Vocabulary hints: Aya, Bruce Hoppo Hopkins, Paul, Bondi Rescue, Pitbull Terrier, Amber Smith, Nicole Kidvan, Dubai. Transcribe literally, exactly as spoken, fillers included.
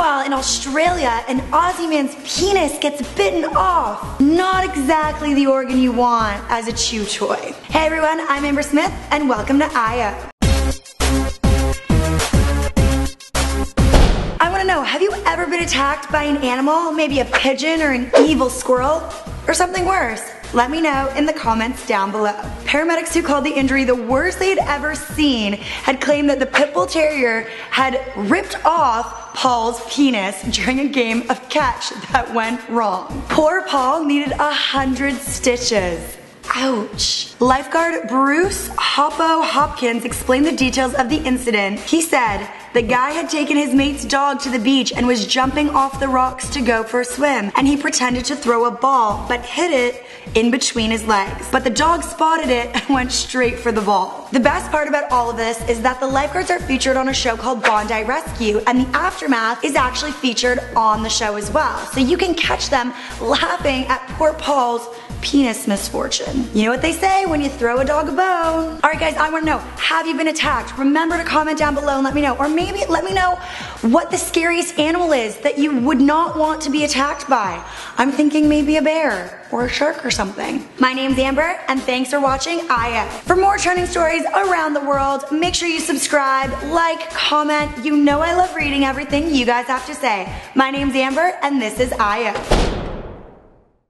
Meanwhile, in Australia, an Aussie man's penis gets bitten off. Not exactly the organ you want as a chew toy. Hey everyone, I'm Amber Smith, and welcome to Aya. I want to know, have you ever been attacked by an animal? Maybe a pigeon or an evil squirrel? Or something worse? Let me know in the comments down below. Paramedics who called the injury the worst they had ever seen had claimed that the Pitbull Terrier had ripped off Paul's penis during a game of catch that went wrong. Poor Paul needed a hundred stitches. Ouch. Lifeguard Bruce Hoppo Hopkins explained the details of the incident. He said, the guy had taken his mate's dog to the beach and was jumping off the rocks to go for a swim, and he pretended to throw a ball, but hit it in between his legs. But the dog spotted it and went straight for the ball. The best part about all of this is that the lifeguards are featured on a show called Bondi Rescue, and the aftermath is actually featured on the show as well. So you can catch them laughing at poor Paul's penis misfortune. You know what they say when you throw a dog a bone. Alright guys, I want to know, have you been attacked? Remember to comment down below and let me know. Or maybe let me know what the scariest animal is that you would not want to be attacked by. I'm thinking maybe a bear or a shark or something. My name's Amber, and thanks for watching Aya. For more trending stories around the world, make sure you subscribe, like, comment. You know I love reading everything you guys have to say. My name's Amber, and this is Aya.